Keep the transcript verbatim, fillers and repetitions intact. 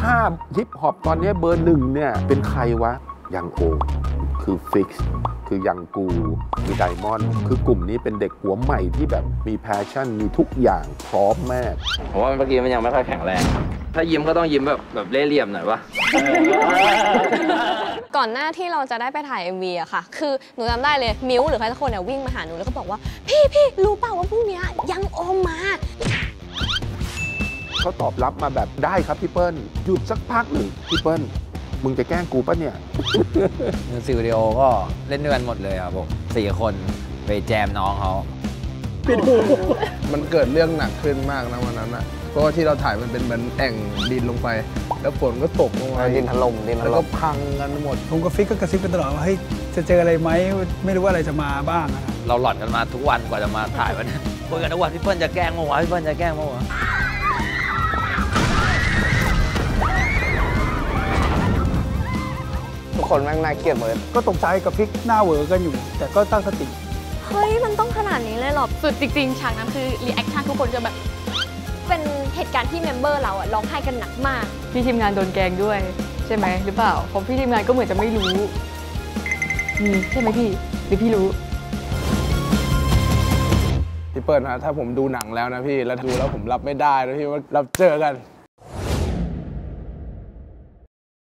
ถ้าฮิปฮอปตอนนี้เบอร์หนึ่งเนี่ยเป็นใครวะยังโอคือฟิกซ์คือยังกูคือไดมอนด์คือกลุ่มนี้เป็นเด็กหัวใหม่ที่แบบมีแพชชั่นมีทุกอย่างพร้อมแม่ผมว่าเมื่อกี้มันยังไม่ค่อยแข็งแรงถ้ายิ้มก็ต้องยิ้มแบบแบบเล่เหลี่ยมหน่อยวะก่อนหน้าที่เราจะได้ไปถ่าย เอ็ม วี อะค่ะคือหนูจำได้เลยมิ้วหรือใครสักคนเนี่ยวิ่งมาหาหนูแล้วก็บอกว่าพี่พี่รู้เปล่าว่าพรุ่งนี้ยังโอมมาเขาตอบรับมาแบบได้ครับพี่เปิ้ลหยุดสักพักหนึ่งพี่เปิ้ลมึงจะแกล้งกูป่ะเนี่ยมิวสิกวิดีโอก็เล่นด้วยกันหมดเลยครับผมสี่คนไปแจมน้องเขามันเกิดเรื่องหนักขึ้นมากนะวันนั้นอ่ะเพราะว่าที่เราถ่ายมันเป็นเหมือนแอ่งดินลงไปแล้วฝนก็ตกลงมาดินถล่มดินถล่มแล้วก็พังกันหมดผมกับฟิกก็กระซิบกันตลอดว่าเฮ้ยจะเจออะไรไหมไม่รู้ว่าอะไรจะมาบ้างเราหล่อนกันมาทุกวันกว่าจะมาถ่ายวันนี้คุยกันทุกวันพี่เปิ้ลจะแกล้งมั้งวะพี่เปิ้ลจะแกล้งมั้งวะคนแม่งน่าเกลียดเหมือนก็ตกใจกับฟิกหน้าเวอร์กันอยู่แต่ก็ตั้งสติเฮ้ยมันต้องขนาดนี้เลยหรอสุดจริงๆฉากนั้นคือรีแอคชั่นทุกคนจะแบบเป็นเหตุการณ์ที่เมมเบอร์เราอะร้องไห้กันหนักมากพี่ทีมงานโดนแกงด้วยใช่ไหมหรือเปล่าผมพี่ทีมงานก็เหมือนจะไม่รู้มีใช่ไหมพี่หรือพี่รู้พี่เปิ้ลนะถ้าผมดูหนังแล้วนะพี่แล้วดูแล้วผมรับไม่ได้นะพี่ว่าเราเจอกัน